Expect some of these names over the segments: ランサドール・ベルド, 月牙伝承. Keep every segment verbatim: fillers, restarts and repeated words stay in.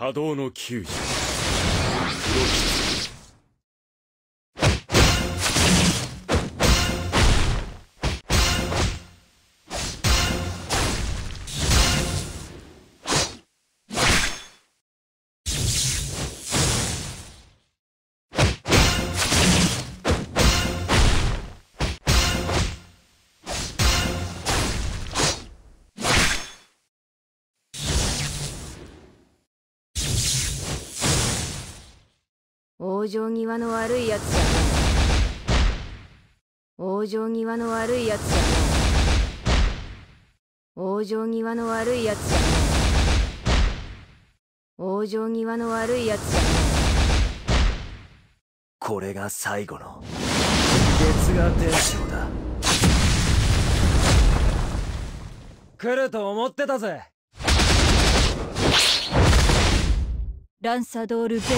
波動の球児。往生際の悪いやつじゃねえ。往生際の悪いやつじゃねえ。往生際の悪いやつじゃねえ。往生際の悪いやつじゃねえ。これが最後の月牙伝承だ。来ると思ってたぜ。ランサドール・ベルド。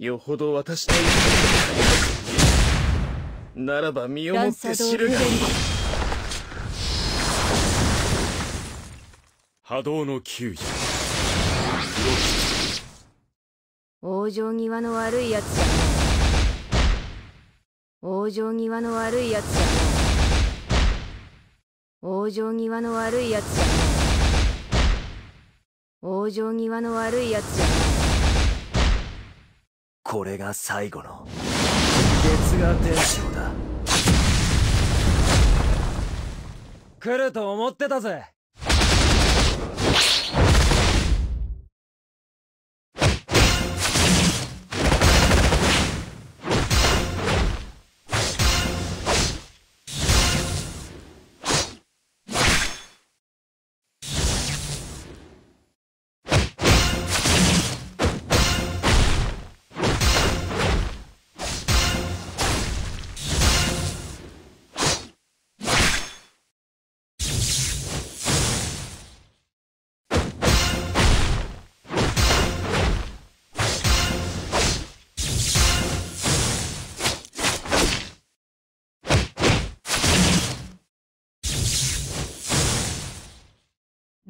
よほど私とならば身をもって知るがいい。波動の救助。往生際の悪いやつじゃねえ。往生際の悪いやつじゃねえ。往生際の悪いやつじゃねえ。往生際の悪いやつじゃねえ。これが最後の月牙伝承だ。来ると思ってたぜ。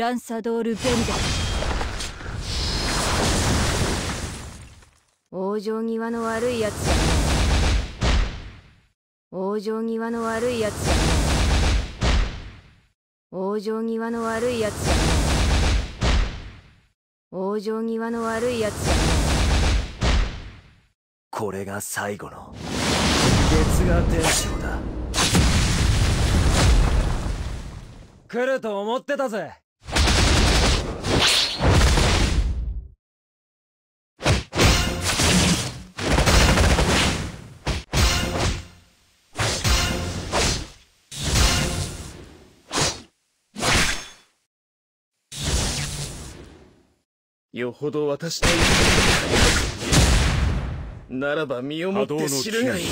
ランサドール・ベルド。往生際の悪いやつじゃねえ。往生際の悪いやつじゃねえ。往生際の悪いやつじゃねえ。往生際の悪いやつじゃねえ。これが最後の月牙伝承だ。来ると思ってたぜ。よほど私とならば身をもって知るがいい。こ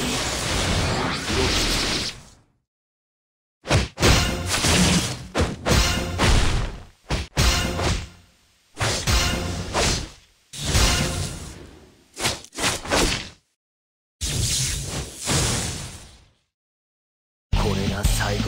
れが最後。